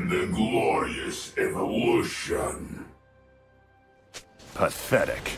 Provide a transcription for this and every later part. and the glorious evolution. Pathetic.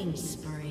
Killing spree.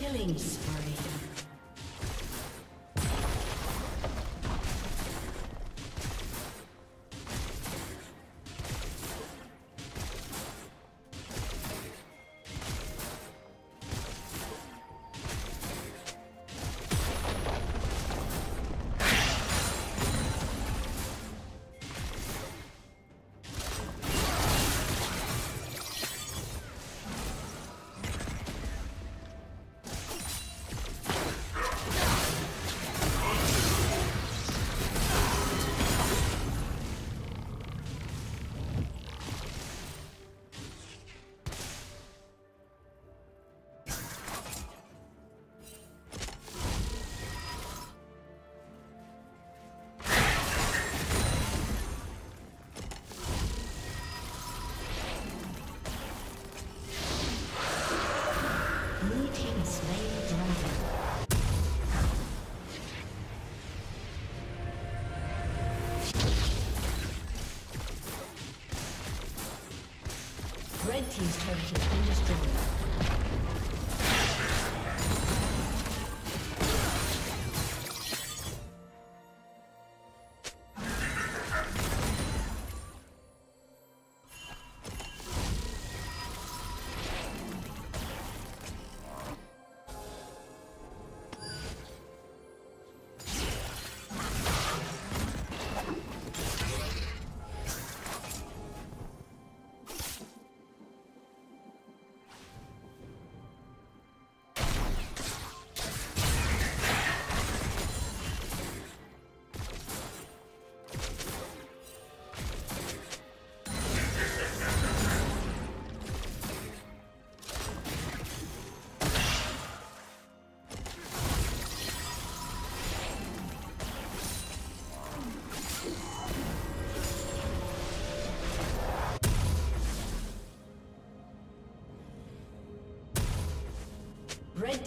Killing spree. Red team's turret has been destroyed. Red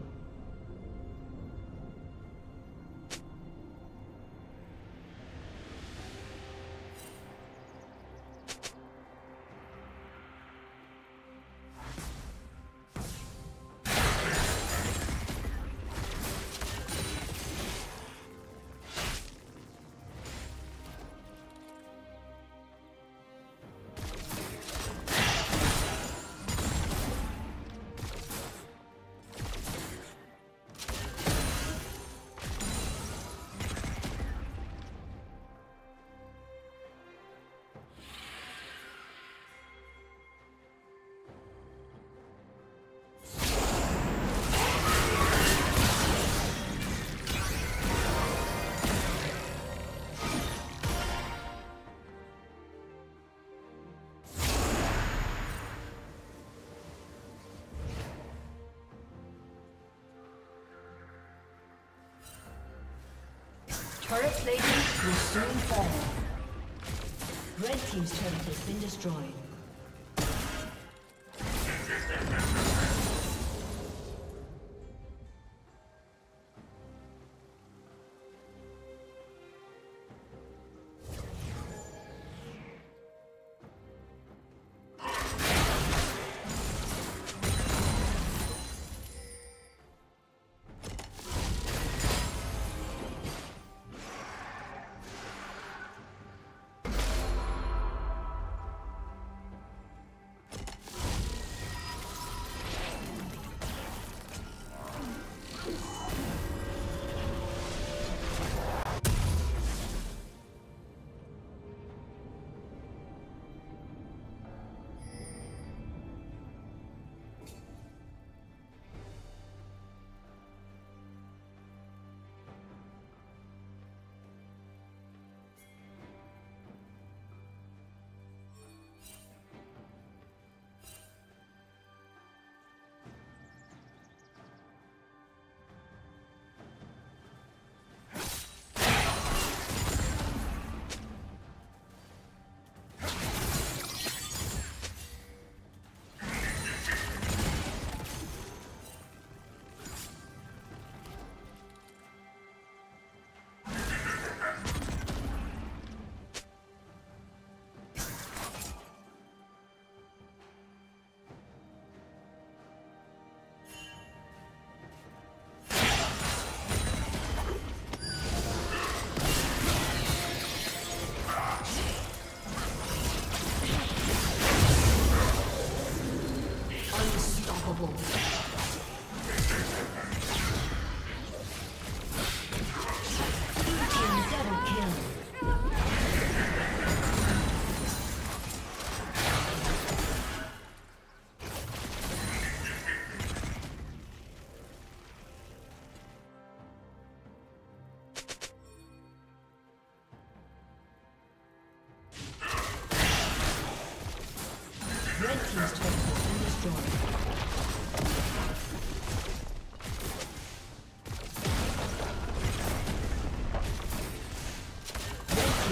Turret plating will soon fall. Red team's turret has been destroyed.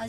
A